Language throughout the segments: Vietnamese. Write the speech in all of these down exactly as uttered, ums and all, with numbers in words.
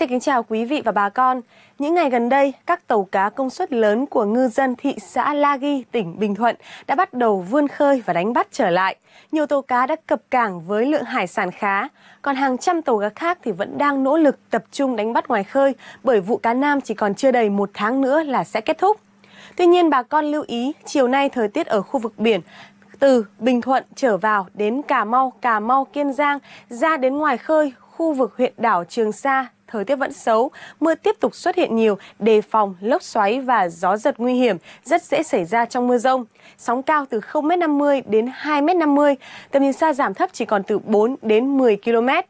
Xin kính chào quý vị và bà con. Những ngày gần đây, các tàu cá công suất lớn của ngư dân thị xã La Ghi, tỉnh Bình Thuận đã bắt đầu vươn khơi và đánh bắt trở lại. Nhiều tàu cá đã cập cảng với lượng hải sản khá, còn hàng trăm tàu cá khác thì vẫn đang nỗ lực tập trung đánh bắt ngoài khơi bởi vụ cá nam chỉ còn chưa đầy một tháng nữa là sẽ kết thúc. Tuy nhiên, bà con lưu ý, chiều nay thời tiết ở khu vực biển từ Bình Thuận trở vào đến Cà Mau, Cà Mau, Kiên Giang, ra đến ngoài khơi, khu vực huyện đảo Trường Sa, thời tiết vẫn xấu, mưa tiếp tục xuất hiện nhiều, đề phòng lốc xoáy và gió giật nguy hiểm, rất dễ xảy ra trong mưa rông. Sóng cao từ không mét năm mươi đến hai mét năm mươi, tầm nhìn xa giảm thấp chỉ còn từ bốn đến mười ki lô mét.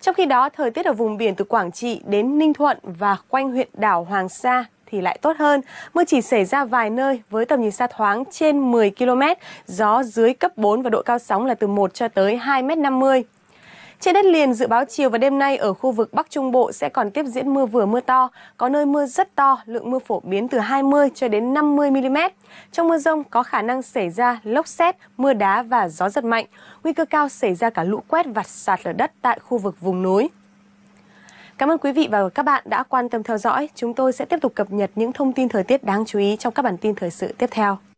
Trong khi đó, thời tiết ở vùng biển từ Quảng Trị đến Ninh Thuận và quanh huyện đảo Hoàng Sa thì lại tốt hơn, mưa chỉ xảy ra vài nơi với tầm nhìn xa thoáng trên mười ki lô mét, gió dưới cấp bốn và độ cao sóng là từ một cho tới hai mét năm mươi. Trên đất liền, dự báo chiều và đêm nay ở khu vực Bắc Trung Bộ sẽ còn tiếp diễn mưa vừa mưa to, có nơi mưa rất to, lượng mưa phổ biến từ hai mươi cho đến năm mươi mi li mét. Trong mưa dông có khả năng xảy ra lốc sét, mưa đá và gió giật mạnh, nguy cơ cao xảy ra cả lũ quét và sạt lở đất tại khu vực vùng núi. Cảm ơn quý vị và các bạn đã quan tâm theo dõi. Chúng tôi sẽ tiếp tục cập nhật những thông tin thời tiết đáng chú ý trong các bản tin thời sự tiếp theo.